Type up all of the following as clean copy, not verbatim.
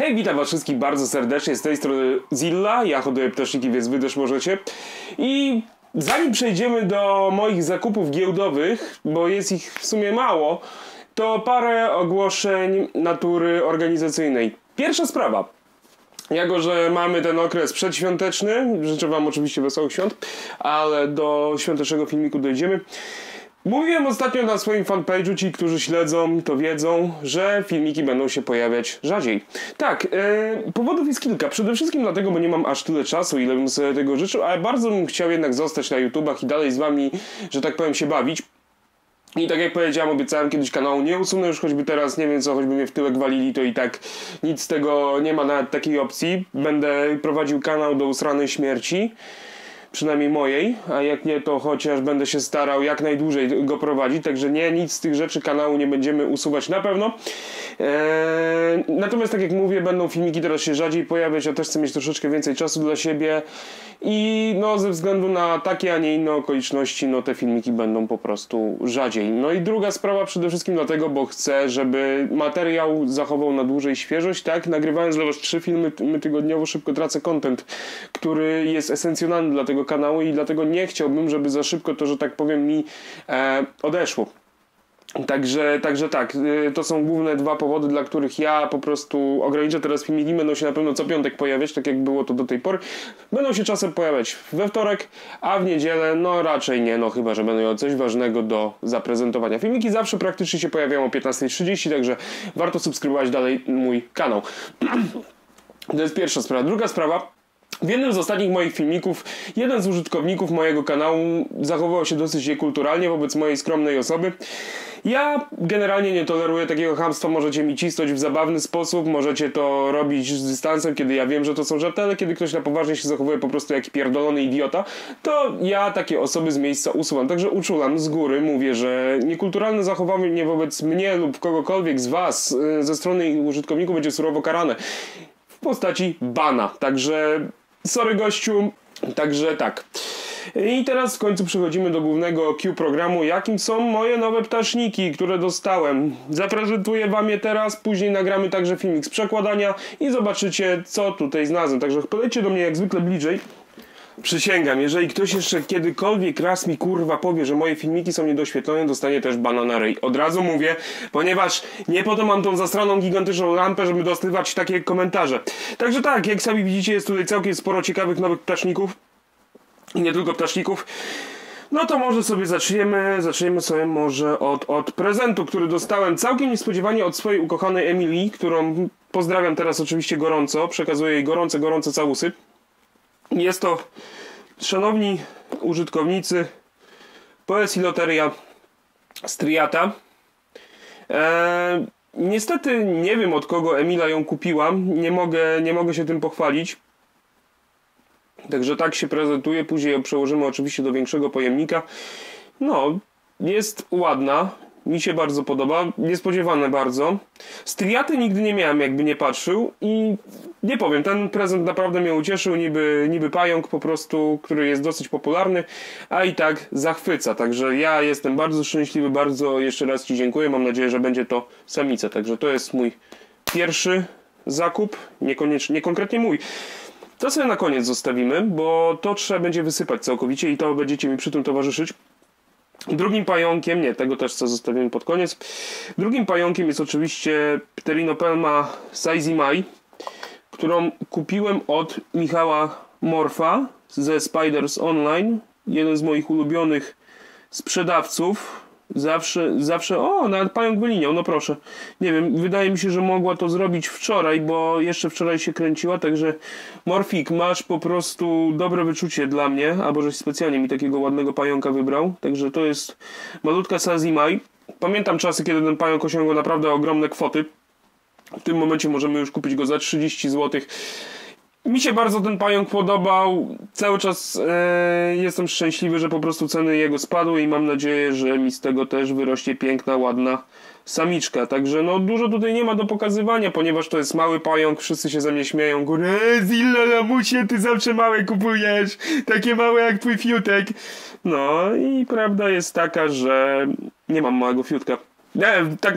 Hej, witam was wszystkich bardzo serdecznie, z tej strony Zilla, ja hoduję ptaszniki, więc wy też możecie. I zanim przejdziemy do moich zakupów giełdowych, bo jest ich w sumie mało, to parę ogłoszeń natury organizacyjnej. Pierwsza sprawa. Jako że mamy ten okres przedświąteczny, życzę wam oczywiście wesołych świąt, ale do świątecznego filmiku dojdziemy. Mówiłem ostatnio na swoim fanpage'u, ci, którzy śledzą, to wiedzą, że filmiki będą się pojawiać rzadziej. Tak, powodów jest kilka. Przede wszystkim dlatego, bo nie mam aż tyle czasu, ile bym sobie tego życzył, ale bardzo bym chciał jednak zostać na YouTubach i dalej z wami, że tak powiem, się bawić. I tak jak powiedziałem, obiecałem kiedyś kanału, nie usunę już choćby teraz, nie wiem co, choćby mnie w tyłek walili, to i tak nic z tego nie ma, nawet takiej opcji. Będę prowadził kanał do usranej śmierci. Przynajmniej mojej, a jak nie, to chociaż będę się starał jak najdłużej go prowadzić, także nie, nic z tych rzeczy kanału nie będziemy usuwać na pewno. Natomiast tak jak mówię, będą filmiki teraz się rzadziej pojawiać, ja też chcę mieć troszeczkę więcej czasu dla siebie i no ze względu na takie, a nie inne okoliczności, no te filmiki będą po prostu rzadziej. No i druga sprawa, przede wszystkim dlatego, bo chcę, żeby materiał zachował na dłużej świeżość, tak? Nagrywając dla was 3 filmy tygodniowo szybko tracę content, który jest esencjonalny dla tego kanału i dlatego nie chciałbym, żeby za szybko to, że tak powiem, mi odeszło. Także tak, to są główne dwa powody, dla których ja po prostu ograniczę teraz filmiki, będą się na pewno co piątek pojawiać, tak jak było to do tej pory. Będą się czasem pojawiać we wtorek, a w niedzielę no raczej nie, no chyba, że będą miały coś ważnego do zaprezentowania. Filmiki zawsze praktycznie się pojawiają o 15:30, także warto subskrybować dalej mój kanał. To jest pierwsza sprawa. Druga sprawa. W jednym z ostatnich moich filmików jeden z użytkowników mojego kanału zachowywał się dosyć niekulturalnie wobec mojej skromnej osoby. Ja generalnie nie toleruję takiego chamstwa, możecie mi cisnąć w zabawny sposób, możecie to robić z dystansem, kiedy ja wiem, że to są żarty, ale kiedy ktoś na poważnie się zachowuje po prostu jak pierdolony idiota, to ja takie osoby z miejsca usuwam. Także uczulam z góry, mówię, że niekulturalne zachowanie wobec mnie lub kogokolwiek z was ze strony użytkowników będzie surowo karane w postaci bana. Także... sorry gościu, także tak. I teraz w końcu przechodzimy do głównego Q programu, jakim są moje nowe ptaszniki, które dostałem. Zaprezentuję wam je teraz, później nagramy także filmik z przekładania i zobaczycie co tutaj znalazłem. Także podejdźcie do mnie jak zwykle bliżej. Przysięgam, jeżeli ktoś jeszcze kiedykolwiek raz mi kurwa powie, że moje filmiki są niedoświetlone, dostanie też bana na ryj. Od razu mówię, ponieważ nie po to mam tą zastraną gigantyczną lampę, żeby dostawać takie komentarze. Także tak, jak sami widzicie, jest tutaj całkiem sporo ciekawych nowych ptaszników. I nie tylko ptaszników. No to może sobie zaczniemy sobie może od prezentu, który dostałem całkiem niespodziewanie od swojej ukochanej Emilii, którą pozdrawiam teraz oczywiście gorąco, przekazuję jej gorące całusy. Jest to, szanowni użytkownicy, Poecilotheria striata. Niestety nie wiem od kogo Emila ją kupiła, nie mogę się tym pochwalić. Także tak się prezentuje, później ją przełożymy oczywiście do większego pojemnika. No, jest ładna. Mi się bardzo podoba, niespodziewane bardzo. Striaty nigdy nie miałem, jakby nie patrzył i nie powiem, ten prezent naprawdę mnie ucieszył, niby pająk po prostu, który jest dosyć popularny, a i tak zachwyca. Także ja jestem bardzo szczęśliwy, bardzo jeszcze raz ci dziękuję, mam nadzieję, że będzie to samica. Także to jest mój pierwszy zakup, nie konkretnie mój. To sobie na koniec zostawimy, bo to trzeba będzie wysypać całkowicie i to będziecie mi przy tym towarzyszyć. Drugim pająkiem, nie, tego też co zostawimy pod koniec. Drugim pająkiem jest oczywiście Pterinopelma sazimai, którą kupiłem od Michała Morfa ze Spiders Online. Jeden z moich ulubionych sprzedawców. Zawsze... O, nawet pająk wyliniał, no proszę. Nie wiem, wydaje mi się, że mogła to zrobić wczoraj, bo jeszcze wczoraj się kręciła, także Morfik, masz po prostu dobre wyczucie dla mnie, albo żeś specjalnie mi takiego ładnego pająka wybrał, także to jest malutka sazimai. Pamiętam czasy, kiedy ten pająk osiągnął naprawdę ogromne kwoty. W tym momencie możemy już kupić go za 30 zł. Mi się bardzo ten pająk podobał, cały czas jestem szczęśliwy, że po prostu ceny jego spadły i mam nadzieję, że mi z tego też wyrośnie piękna, ładna samiczka. Także no dużo tutaj nie ma do pokazywania, ponieważ to jest mały pająk, wszyscy się ze mnie śmieją. Zilla lamusie, ty zawsze małe kupujesz, takie małe jak twój fiutek. No i prawda jest taka, że nie mam małego fiutka. Tak,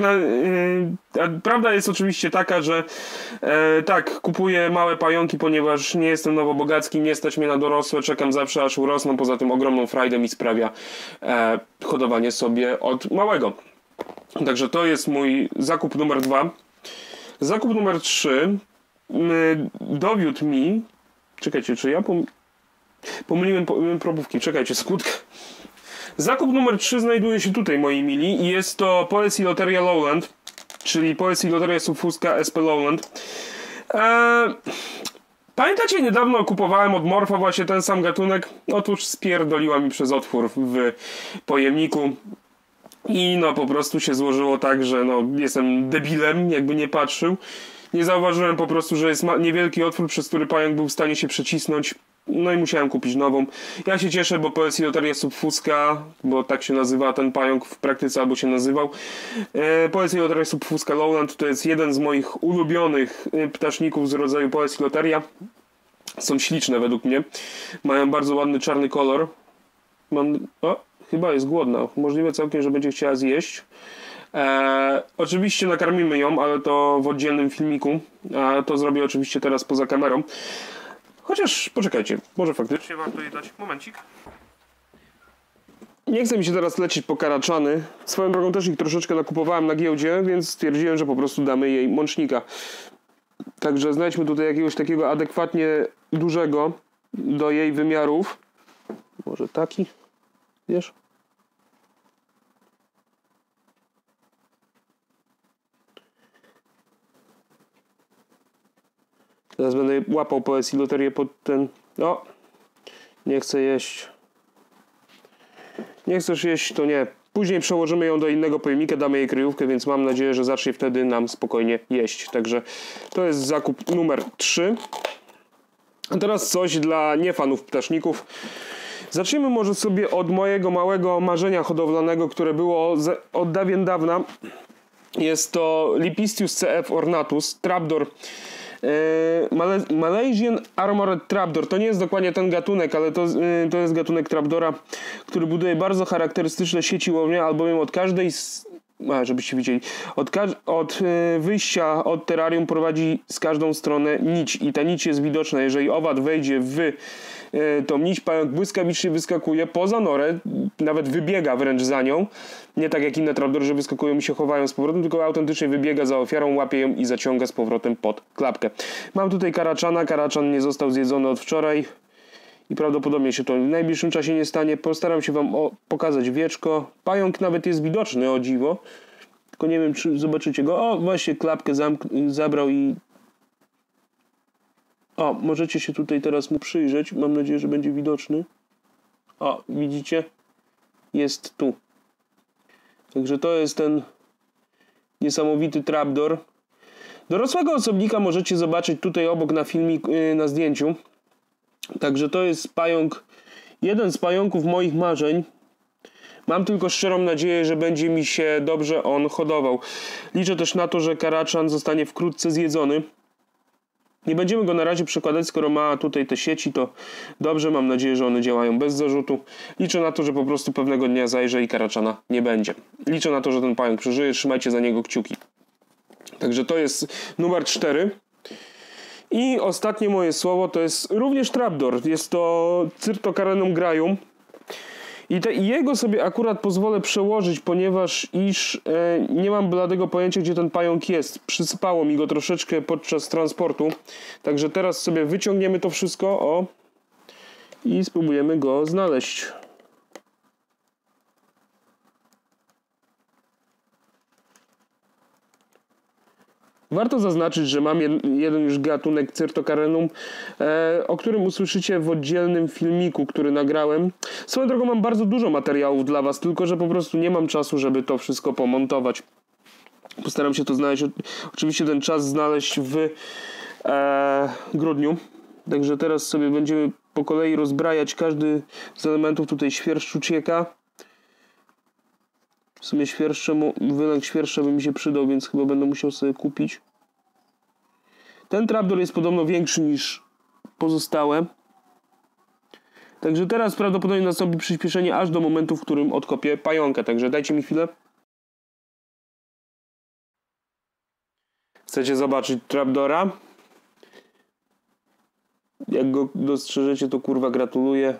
prawda jest oczywiście taka, że tak, kupuję małe pająki, ponieważ nie jestem nowobogacki, nie stać mnie na dorosłe, czekam zawsze aż urosną, poza tym ogromną frajdę mi sprawia hodowanie sobie od małego. Także to jest mój zakup numer 2. Zakup numer 3 dowiódł mi... Czekajcie, czy ja pomyliłem probówki? Czekajcie, skutkę. Zakup numer 3 znajduje się tutaj, moi mili, i jest to Poecilotheria Lowland, czyli Poecilotheria subfusca SP Lowland. Pamiętacie, niedawno kupowałem od Morfa właśnie ten sam gatunek? Otóż spierdoliła mi przez otwór w pojemniku. I no po prostu się złożyło tak, że no, jestem debilem, jakby nie patrzył. Nie zauważyłem po prostu, że jest niewielki otwór, przez który pająk był w stanie się przecisnąć. No i musiałem kupić nową. Ja się cieszę, bo Poecilotheria subfusca, bo tak się nazywa ten pająk w praktyce, albo się nazywał. Poecilotheria subfusca Lowland to jest jeden z moich ulubionych ptaszników z rodzaju Poecilotheria. Są śliczne według mnie. Mają bardzo ładny czarny kolor. O, chyba jest głodna. Możliwe całkiem, że będzie chciała zjeść. Oczywiście nakarmimy ją, ale to w oddzielnym filmiku. A to zrobię oczywiście teraz poza kamerą. Chociaż poczekajcie, może faktycznie warto jej dać momencik. Nie chce mi się teraz lecieć po karaczany. Swoją drogą też ich troszeczkę nakupowałem na giełdzie, więc stwierdziłem, że po prostu damy jej mącznika. Także znajdźmy tutaj jakiegoś takiego adekwatnie dużego do jej wymiarów. Może taki, wiesz? Teraz będę łapał Poecilotherię pod ten... O! Nie chcę jeść. Nie chcesz jeść, to nie. Później przełożymy ją do innego pojemnika, damy jej kryjówkę, więc mam nadzieję, że zacznie wtedy nam spokojnie jeść. Także to jest zakup numer 3. A teraz coś dla niefanów ptaszników. Zacznijmy może sobie od mojego małego marzenia hodowlanego, które było od dawien dawna. Jest to Liphistius cf. ornatus, trapdoor. Malaysian Armored Trapdoor. To nie jest dokładnie ten gatunek, ale to jest gatunek trapdora, który buduje bardzo charakterystyczne sieci łownia, albowiem od każdej żebyście widzieli, wyjścia od terrarium prowadzi z każdą stronę nić i ta nić jest widoczna. Jeżeli owad wejdzie w tą nić, pająk błyskawicznie wyskakuje poza norę, nawet wybiega wręcz za nią. Nie tak jak inne trapdory, że wyskakują i się chowają z powrotem, tylko autentycznie wybiega za ofiarą, łapie ją i zaciąga z powrotem pod klapkę. Mam tutaj karaczana. Karaczan nie został zjedzony od wczoraj i prawdopodobnie się to w najbliższym czasie nie stanie. Postaram się wam pokazać wieczko. Pająk nawet jest widoczny, o dziwo. Tylko nie wiem, czy zobaczycie go. O, właśnie klapkę zabrał i... O, możecie się tutaj teraz mu przyjrzeć. Mam nadzieję, że będzie widoczny. O, widzicie? Jest tu. Także to jest ten niesamowity trapdoor. Dorosłego osobnika możecie zobaczyć tutaj obok na filmiku, na zdjęciu. Także to jest pająk, jeden z pająków moich marzeń. Mam tylko szczerą nadzieję, że będzie mi się dobrze on hodował. Liczę też na to, że karaczan zostanie wkrótce zjedzony. Nie będziemy go na razie przekładać, skoro ma tutaj te sieci, to dobrze. Mam nadzieję, że one działają bez zarzutu. Liczę na to, że po prostu pewnego dnia zajrzę i karaczana nie będzie. Liczę na to, że ten pająk przeżyje. Trzymajcie za niego kciuki. Także to jest numer 4. I ostatnie moje słowo to jest również trapdoor. Jest to Cyrtocarenum grajum. I jego sobie akurat pozwolę przełożyć, ponieważ nie mam bladego pojęcia, gdzie ten pająk jest. Przysypało mi go troszeczkę podczas transportu. Także teraz sobie wyciągniemy to wszystko i spróbujemy go znaleźć. Warto zaznaczyć, że mam jeden już gatunek Cyrtocarenum, o którym usłyszycie w oddzielnym filmiku, który nagrałem. Swoją drogą mam bardzo dużo materiałów dla was, tylko że po prostu nie mam czasu, żeby to wszystko pomontować. Postaram się to znaleźć, oczywiście ten czas znaleźć w grudniu. Także teraz sobie będziemy po kolei rozbrajać każdy z elementów. Tutaj świerszcz ucieka. W sumie wylęk świerszcza by mi się przydał, więc chyba będę musiał sobie kupić. Ten trapdoor jest podobno większy niż pozostałe. Także teraz prawdopodobnie nastąpi przyspieszenie aż do momentu, w którym odkopię pająka. Także dajcie mi chwilę. Chcecie zobaczyć Trapdoora? Jak go dostrzeżecie, to kurwa gratuluję.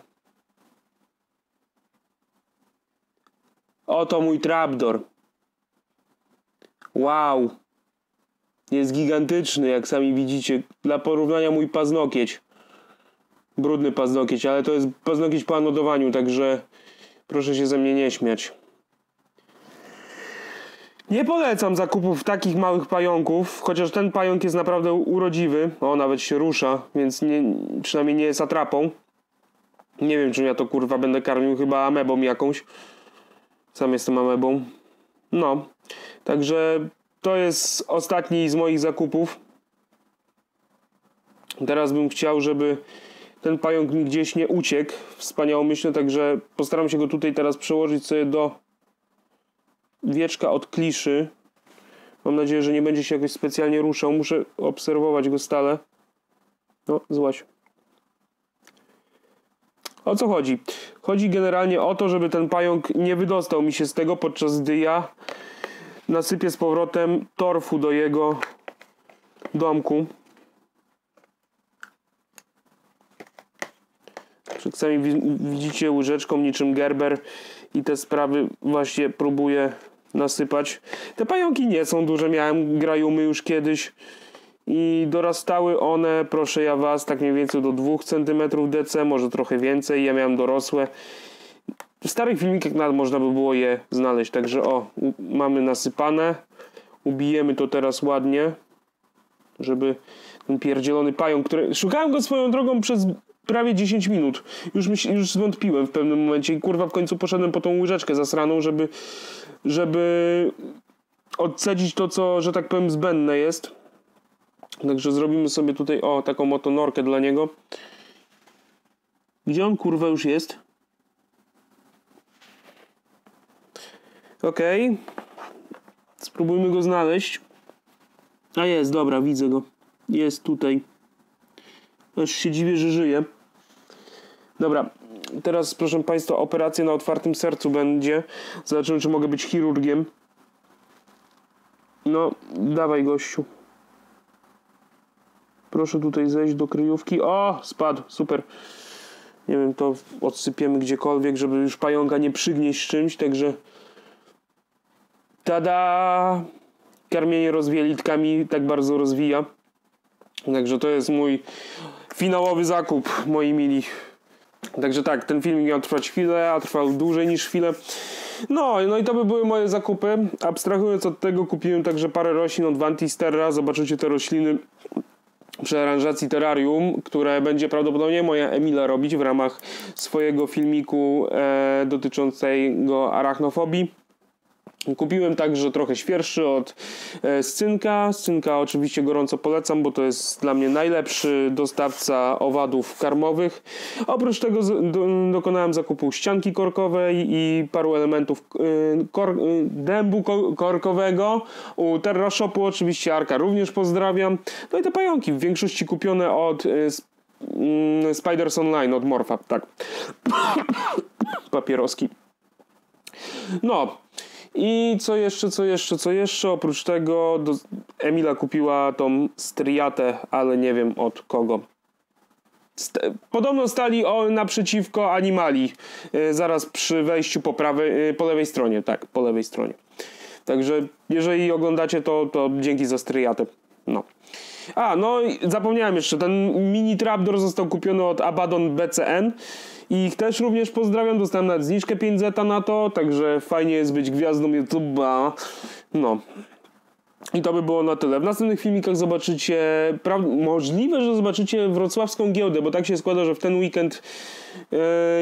Oto mój Trapdoor. Wow. Jest gigantyczny, jak sami widzicie. Dla porównania mój paznokieć. Brudny paznokieć, ale to jest paznokieć po anodowaniu, także proszę się ze mnie nie śmiać. Nie polecam zakupów takich małych pająków, chociaż ten pająk jest naprawdę urodziwy. O, nawet się rusza, więc nie, przynajmniej nie jest atrapą. Nie wiem, czym ja to kurwa będę karmił, chyba amebą jakąś. Sam jestem amebą. No, także to jest ostatni z moich zakupów. Teraz bym chciał, żeby ten pająk mi gdzieś nie uciekł. Wspaniałomyślnie, także postaram się go tutaj teraz przełożyć sobie do wieczka od kliszy. Mam nadzieję, że nie będzie się jakoś specjalnie ruszał. Muszę obserwować go stale. No, złaś. O co chodzi? Chodzi generalnie o to, żeby ten pająk nie wydostał mi się z tego, podczas gdy ja nasypię z powrotem torfu do jego domku. Jak sami widzicie, łyżeczką niczym Gerber i te sprawy właśnie próbuję nasypać. Te pająki nie są duże, miałem grajumy już kiedyś i dorastały one, proszę ja was, tak mniej więcej do 2 cm DC, może trochę więcej. Ja miałem dorosłe. W starych filmikach nawet można by było je znaleźć, także o, mamy nasypane. Ubijemy to teraz ładnie, żeby ten pierdzielony pająk, który... Szukałem go swoją drogą przez prawie 10 minut. Już zwątpiłem w pewnym momencie i kurwa w końcu poszedłem po tą łyżeczkę zasraną, żeby odcedzić to, co, że tak powiem, zbędne jest. Także zrobimy sobie tutaj, o, taką oto norkę dla niego. Gdzie on kurwa już jest? Okej. Spróbujmy go znaleźć. A jest, dobra, widzę go. Jest tutaj. Aż się dziwię, że żyje. Dobra, teraz proszę państwa, operacja na otwartym sercu będzie. Zobaczymy, czy mogę być chirurgiem. No, dawaj gościu. Proszę tutaj zejść do kryjówki. O, spadł, super. Nie wiem, to odsypiemy gdziekolwiek, żeby już pająka nie przygnieść czymś, także... Tada! Karmienie rozwielitkami tak bardzo rozwija. Także to jest mój finałowy zakup, moi mili. Także tak, ten filmik miał trwać chwilę, a trwał dłużej niż chwilę. No i to by były moje zakupy. Abstrahując od tego, kupiłem także parę roślin od Van Tisterra. Zobaczycie te rośliny przy aranżacji terrarium, które będzie prawdopodobnie moja Emila robić w ramach swojego filmiku dotyczącego arachnofobii. Kupiłem także trochę świerszczy od Scynka. Scynka oczywiście gorąco polecam, bo to jest dla mnie najlepszy dostawca owadów karmowych. Oprócz tego dokonałem zakupu ścianki korkowej i paru elementów dębu korkowego. U Terrashopu oczywiście Arka również pozdrawiam. No i te pająki w większości kupione od Spiders Online, od Morfa. Tak. Papieroski. No. I co jeszcze? Oprócz tego Emila kupiła tą striatę, ale nie wiem od kogo. Podobno stali naprzeciwko animali, zaraz przy wejściu po lewej stronie. Tak, po lewej stronie. Także jeżeli oglądacie to dzięki za striatę. No. A, no i zapomniałem jeszcze, ten mini Trapdoor został kupiony od Abaddon BCN. I ich też również pozdrawiam, dostałem nawet zniżkę 5 zeta na to, także fajnie jest być gwiazdą YouTube'a. No. I to by było na tyle. W następnych filmikach zobaczycie, możliwe, że zobaczycie wrocławską giełdę, bo tak się składa, że w ten weekend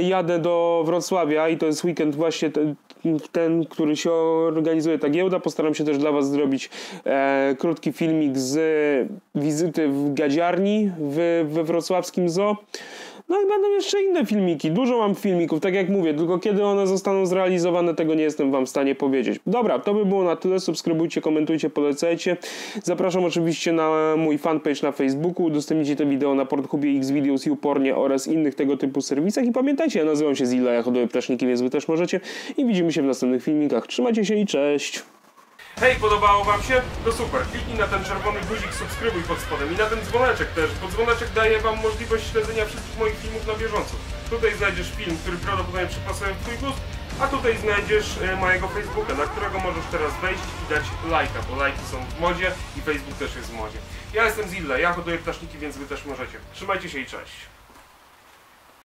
jadę do Wrocławia i to jest weekend właśnie ten, który się organizuje ta giełda. Postaram się też dla was zrobić krótki filmik z wizyty w gadziarni we wrocławskim zoo. No i będą jeszcze inne filmiki. Dużo mam filmików, tak jak mówię, tylko kiedy one zostaną zrealizowane, tego nie jestem wam w stanie powiedzieć. Dobra, to by było na tyle. Subskrybujcie, komentujcie, polecajcie. Zapraszam oczywiście na mój fanpage na Facebooku. Udostępnijcie to wideo na Pornhubie, Xvideos, YouPornie oraz innych tego typu serwisach. I pamiętajcie, ja nazywam się Zilla, ja hoduję ptaszniki, więc wy też możecie. I widzimy się w następnych filmikach. Trzymajcie się i cześć! Hej, podobało wam się? To super, kliknij na ten czerwony guzik, subskrybuj pod spodem i na ten dzwoneczek też, bo dzwoneczek daje wam możliwość śledzenia wszystkich moich filmów na bieżąco. Tutaj znajdziesz film, który prawdopodobnie przypasuje w twój gust, a tutaj znajdziesz mojego Facebooka, na którego możesz teraz wejść i dać lajka, bo lajki są w modzie i Facebook też jest w modzie. Ja jestem Zilla, ja hoduję ptaszniki, więc wy też możecie. Trzymajcie się i cześć!